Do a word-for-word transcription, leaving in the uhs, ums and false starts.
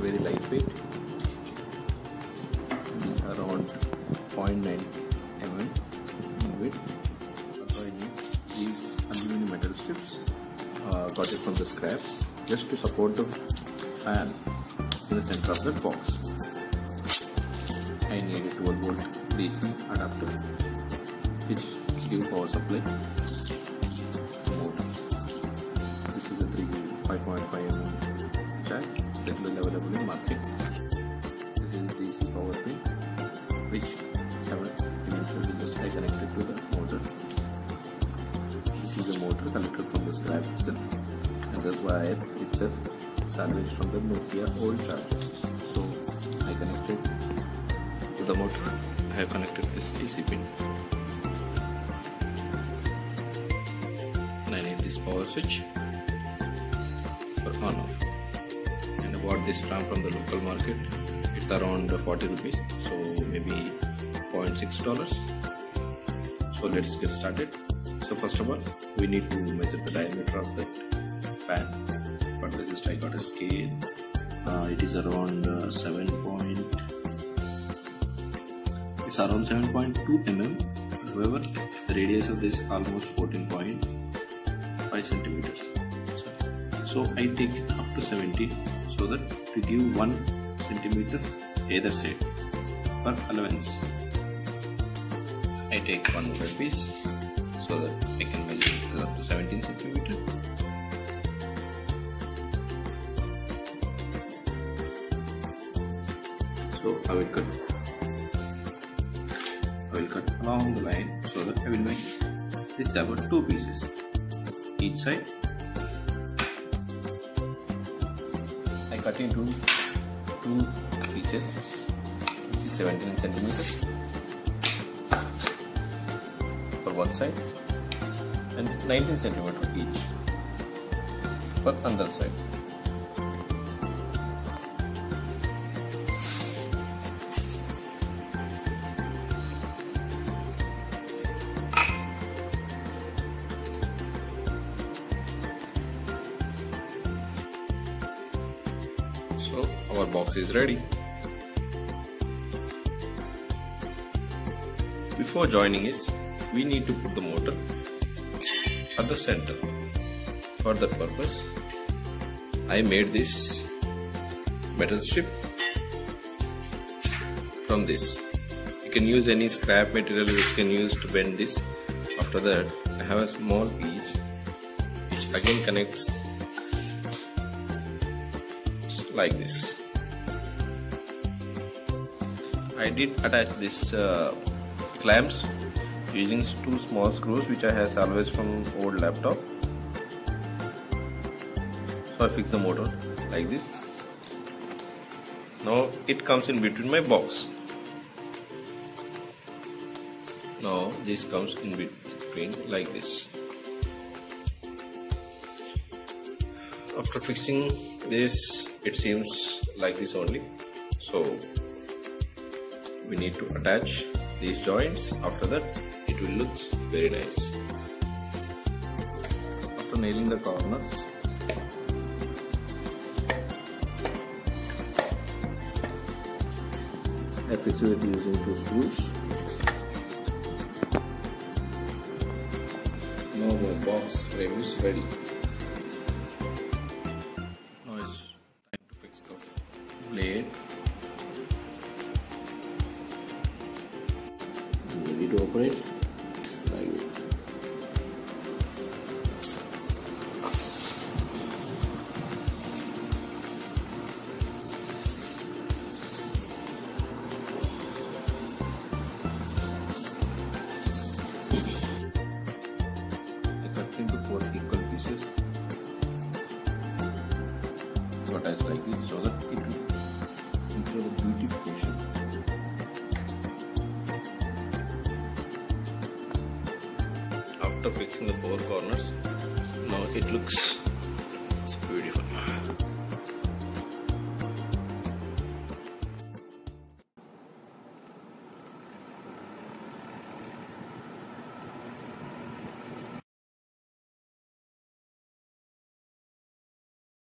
very lightweight. These are around zero point nine millimeters in width. These aluminum metal strips, uh, got it from the scrap, just to support the fan in the center of the box. I need a twelve volt D C adapter which gives power supply. This is a five point five millimeter jack that will be available in market. This is D C power pin which eventually just I connected to the motor. This is a motor collected from the scrap itself, and this wire itself salvaged from the Nokia old charger. So I connected the motor, I have connected this D C pin, and I need this power switch for on off, and I bought this lamp from the local market. It's around forty rupees, so maybe zero point six dollars. So let's get started. So first of all we need to measure the diameter of the fan. For this I got a scale, uh, it is around uh, seven point it's around seven point two millimeters, however the radius of this almost fourteen point five centimeters. So, so I take it up to seventeen so that to give one centimeter either side for allowance. I take one metal piece so that I can measure it up to seventeen centimeter. So I will cut. I will cut along the line so that I will make this about two pieces each side. I cut into two pieces which is seventeen centimeters for one side and nineteen centimeters each for another side. So our box is ready. Before joining it, we need to put the motor at the center. For that purpose, I made this metal strip from this. You can use any scrap material you can use to bend this. After that, I have a small piece which again connects like this. I did attach this uh, clamps using two small screws which I have salvaged from old laptop. So I fix the motor like this. Now it comes in between my box. Now this comes in between like this. After fixing this, it seems like this only, so we need to attach these joints. After that it will look very nice. After nailing the corners, I fix it using two screws. Now the box frame is ready. Blade. I'm ready to operate like this. I cut into four equal pieces. What I like this so that it will for the beautification. After fixing the four corners, now it looks